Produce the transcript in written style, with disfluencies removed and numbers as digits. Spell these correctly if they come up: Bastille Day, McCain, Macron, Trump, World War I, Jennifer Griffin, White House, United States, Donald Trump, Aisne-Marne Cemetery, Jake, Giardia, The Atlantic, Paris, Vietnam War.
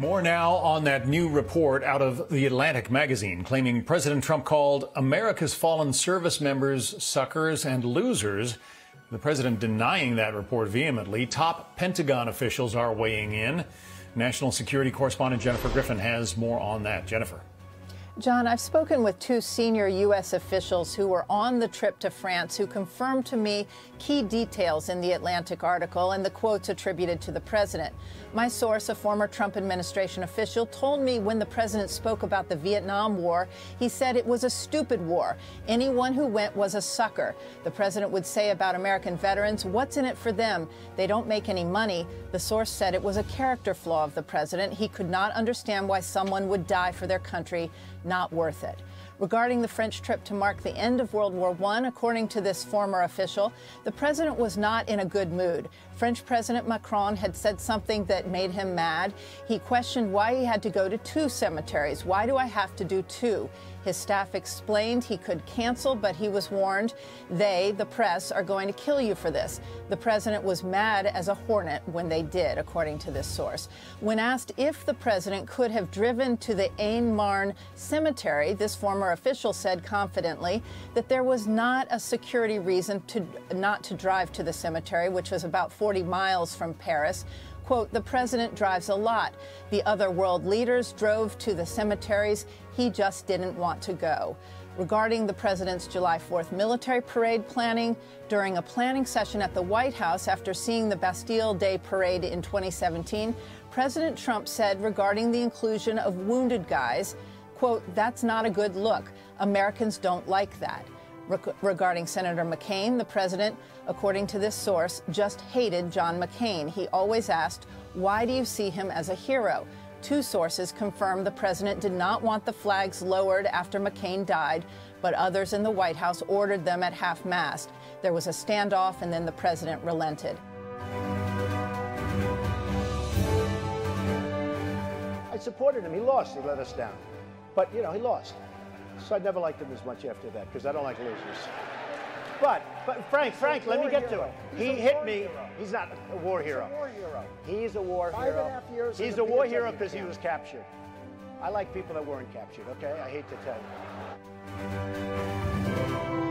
More now on that new report out of The Atlantic magazine claiming President Trump called America's fallen service members suckers and losers. The president denying that report vehemently. Top Pentagon officials are weighing in. National security correspondent Jennifer Griffin has more on that. Jennifer. John, I've spoken with two senior U.S. officials who were on the trip to France who confirmed to me key details in the Atlantic article and the quotes attributed to the president. My source, a former Trump administration official, told me when the president spoke about the Vietnam War, he said it was a stupid war. Anyone who went was a sucker. The president would say about American veterans, what's in it for them? They don't make any money. The source said it was a character flaw of the president. He could not understand why someone would die for their country. Not worth it. Regarding the French trip to mark the end of World War I, according to this former official, the president was not in a good mood. French President Macron had said something that made him mad. He questioned why he had to go to two cemeteries. Why do I have to do two? His staff explained he could cancel, but he was warned, they, the press, are going to kill you for this. The president was mad as a hornet when they did, according to this source. When asked if the president could have driven to the Aisne-Marne Cemetery, this former official said confidently that there was not a security reason not to drive to the cemetery, which was about 40 miles from Paris. Quote, the president drives a lot. The other world leaders drove to the cemeteries. He just didn't want to go. Regarding the president's July 4th military parade planning, during a planning session at the White House after seeing the Bastille Day parade in 2017, President Trump said regarding the inclusion of wounded guys, quote, that's not a good look. Americans don't like that. Regarding Senator McCain, the president, according to this source, just hated John McCain. He always asked, why do you see him as a hero? Two sources confirmed the president did not want the flags lowered after McCain died, but others in the White House ordered them at half-mast. There was a standoff, and then the president relented. I supported him. He lost. He let us down. But, you know, he lost. So I never liked him as much after that, because I don't like losers. But Frank, let me get to it. He hit me. He's not a war hero. He's a war hero. He's a war hero because he was captured. I like people that weren't captured, okay? I hate to tell you.